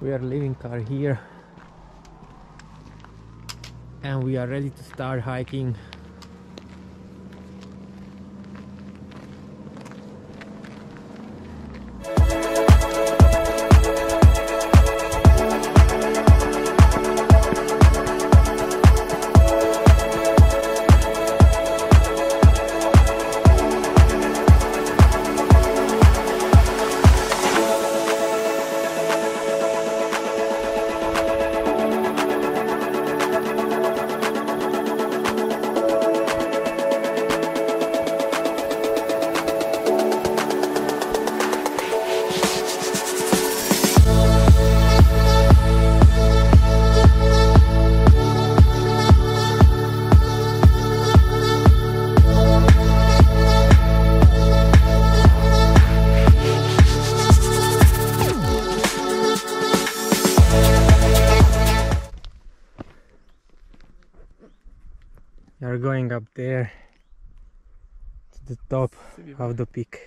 We are leaving car here and we are ready to start hiking. We're going up there to the top of the peak.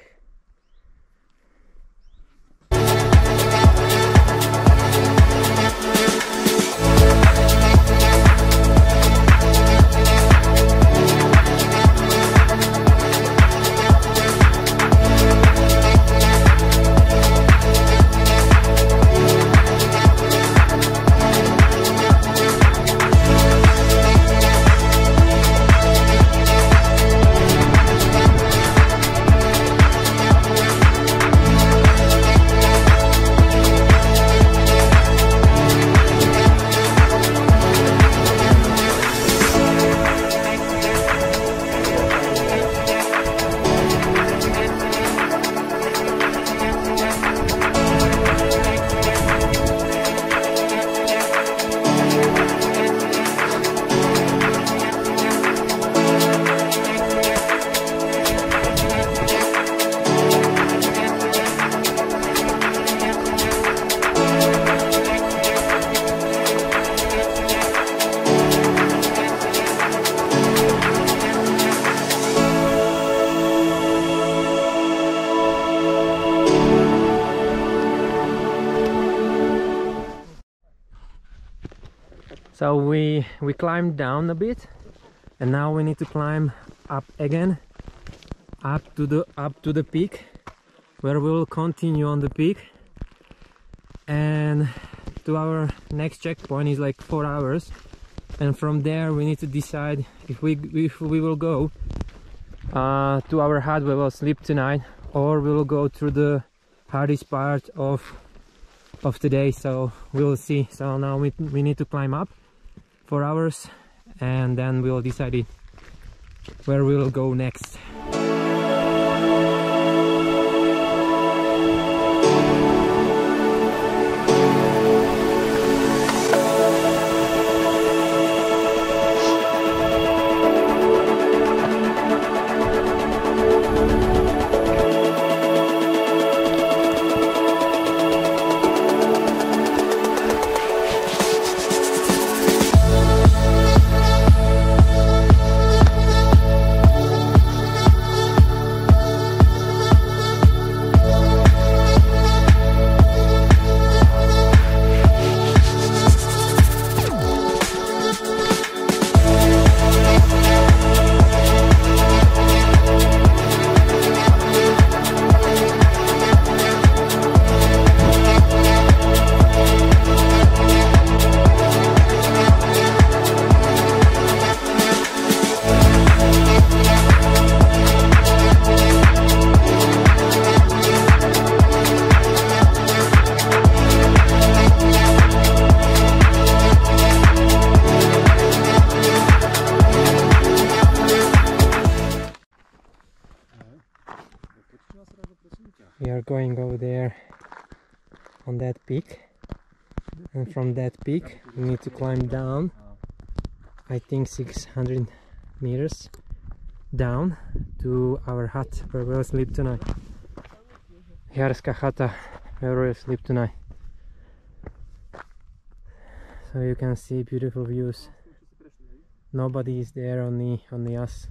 So we climbed down a bit and now we need to climb up again, up to the peak, where we will continue on the peak, and to our next checkpoint is like 4 hours, and from there we need to decide if we will go to our hut, we will sleep tonight, or we will go through the hardest part of today. So we will see. So now we need to climb up 4 hours and then we'll decide it where we'll go next. We are going over there on that peak, and from that peak we need to climb down, I think 600 meters down to our hut where we'll sleep tonight. Ziarska Chata, where we'll sleep tonight. So you can see beautiful views. Nobody is there, only us.